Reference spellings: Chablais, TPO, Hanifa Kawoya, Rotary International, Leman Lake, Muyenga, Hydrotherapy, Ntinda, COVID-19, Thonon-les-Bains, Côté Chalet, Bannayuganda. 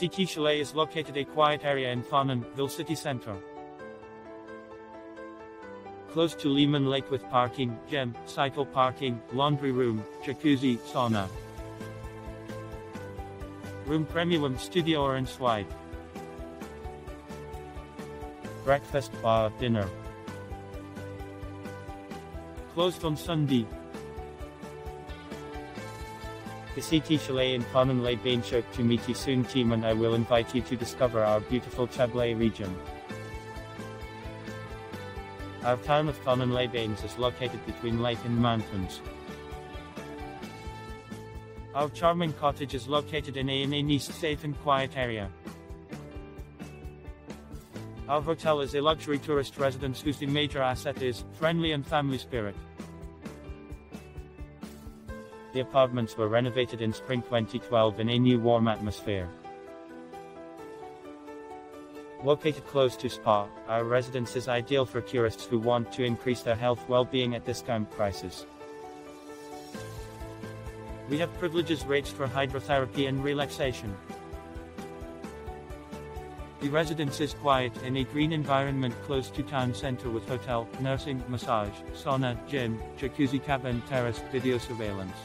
Côté Chalet is located a quiet area in Thonon-les-Bains city centre, close to Leman Lake with parking, gym, cycle parking, laundry room, jacuzzi, sauna, room premium, studio or ensuite, breakfast, bar, dinner. Closed on Sunday. The Côté Chalet in Thonon-les-Bains to meet you soon team, and I will invite you to discover our beautiful Chablais region. Our town of Thonon-les-Bains is located between lake and mountains. Our charming cottage is located in a nice, safe and quiet area. Our hotel is a luxury tourist residence whose major asset is friendly and family spirit. The apartments were renovated in spring 2012 in a new warm atmosphere. Located close to spa, our residence is ideal for tourists who want to increase their health well-being at discount prices. We have privileges rates for hydrotherapy and relaxation. The residence is quiet in a green environment close to town center with hotel, nursing, massage, sauna, gym, jacuzzi cabin, terrace, video surveillance.